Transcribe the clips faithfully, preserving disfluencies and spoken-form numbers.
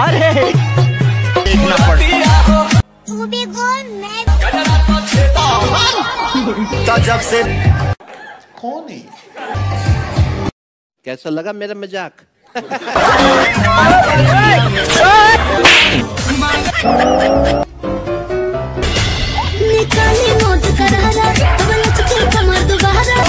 अरे देखना पड़ता तू भी गोल मैं तो जब से कौन है। कैसा लगा मेरा मजाक? निकाले मौत करारा तब लचके कमर दोबारा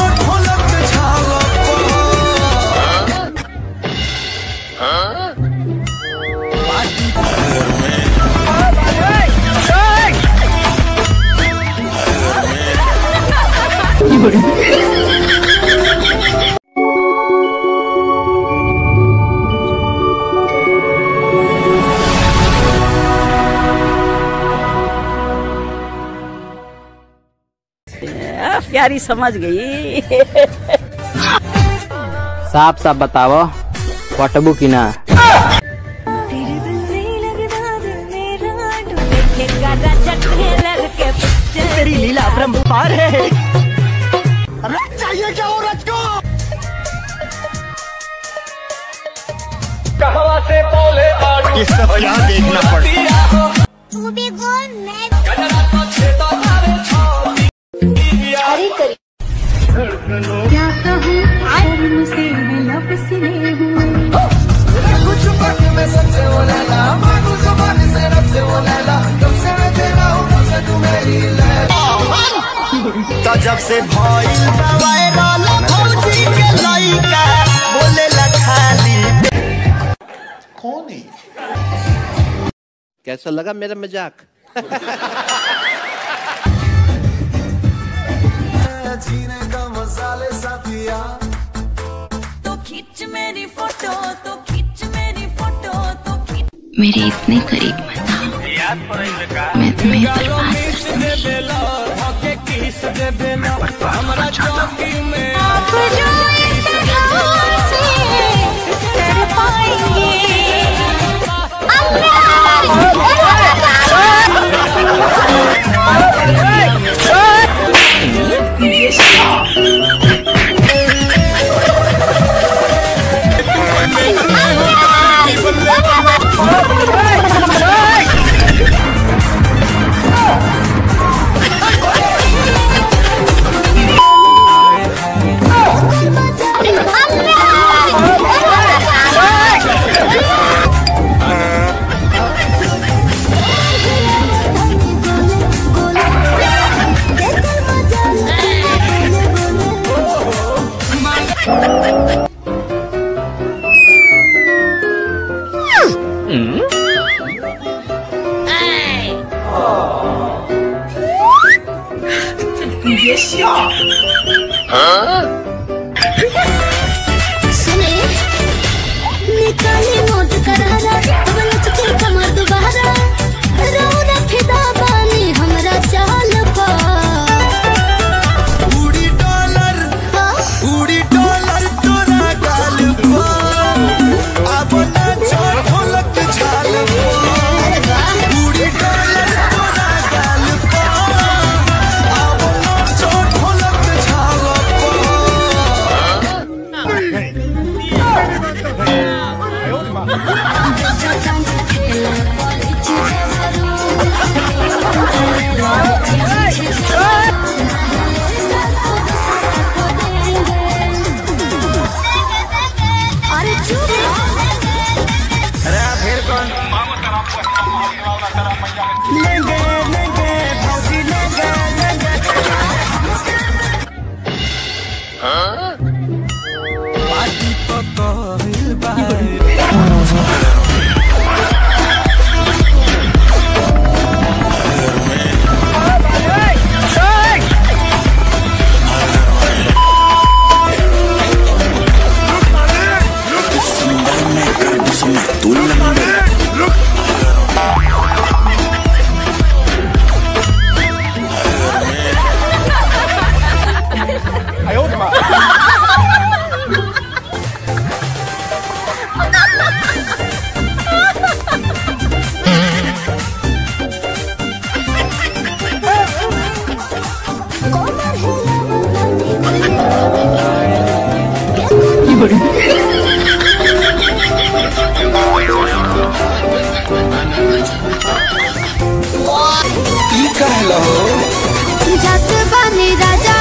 प्यारी समझ गई। साफ साफ बताओ पटबू की ना तेरी लीला अपरंपार है। रज चाहिए क्या हो रज को कहवा से बोले आड़ू सब क्या देखना पड़ता तू भी गोल मैं क्या कहूँ शर्म से मैं लपसने हुए कुछ पक में सबसे वो लैला मांगू जुबान से रब से वो लैला तुमसे मैं तेरा हूँ तुमसे तू मेरी लैला तो जब से भाई दवाई रोला खोल दी के लाई का बोले लखाली कौन है? कैसा लगा मेरा मजाक? जीने का मसाले साथिया तो खींच मेरी फोटो तो खींच मेरी फोटो तो खींच मेरे इतने करीब मत आओ मैं तुम्हें बर्बाद की कहलो जात बानी राजा।